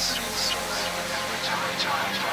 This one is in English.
stories, every time.